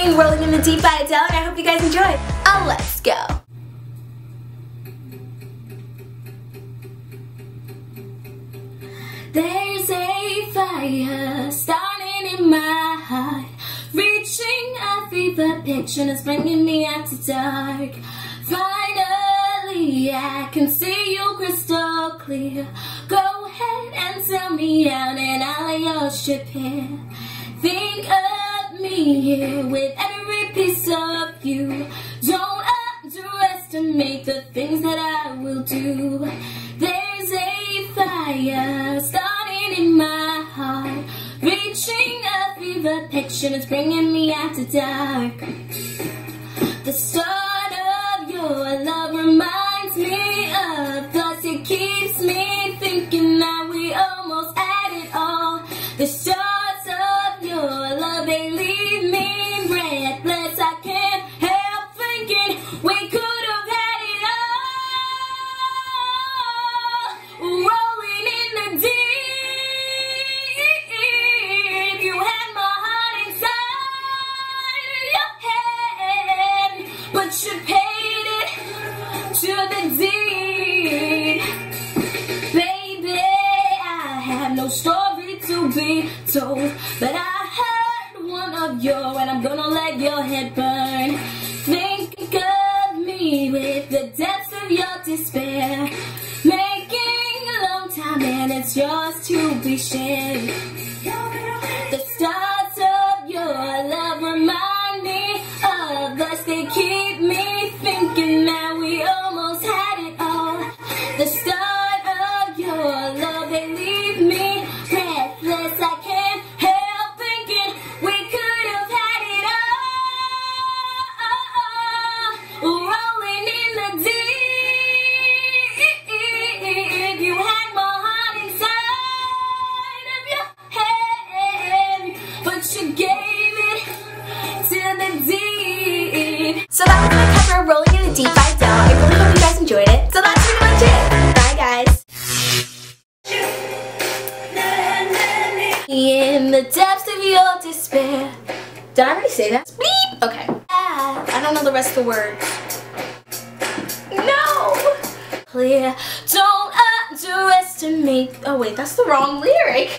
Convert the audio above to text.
singing Rolling in the Deep by Adele, and I hope you guys enjoy. Let's go. There's a fire starting in my heart, reaching a fever pitch and it's bringing me out to dark. Finally I can see you crystal clear. Go ahead and tell me down and I'll lay your strip here. Think of me here with every piece of you. Don't underestimate the things that I will do. There's a fire starting in my heart, reaching a fever pitch and it's bringing me out to dark. The start of your love reminds me of us. It keeps me thinking that we almost had it all. The stars of your love, they leave me breathless. I can't help thinking we could have had it all. Rolling in the deep, you had my heart inside your head, but you paid it to the deed. Baby, I have no story to be told, but I heard one of yours and I'm gonna let your head burn. Think of me with the depths of your despair, making a long time and it's yours to be shared. The stars of your love remind me of us. They keep me thinking that we almost had it all. The start of your love, they leave me breathless. I can't help thinking we could have had it all. Rolling in the deep, you had my heart inside of your head, but you gave it to the deep. So that was my cover of Rolling in the Deep by Adele. I really hope you guys enjoyed it. So that's pretty much it. Bye guys. In the depths of your despair. Did I already say that? Beep! Okay. I don't know the rest of the words. No! Clear. Don't underestimate. Oh wait, that's the wrong lyric.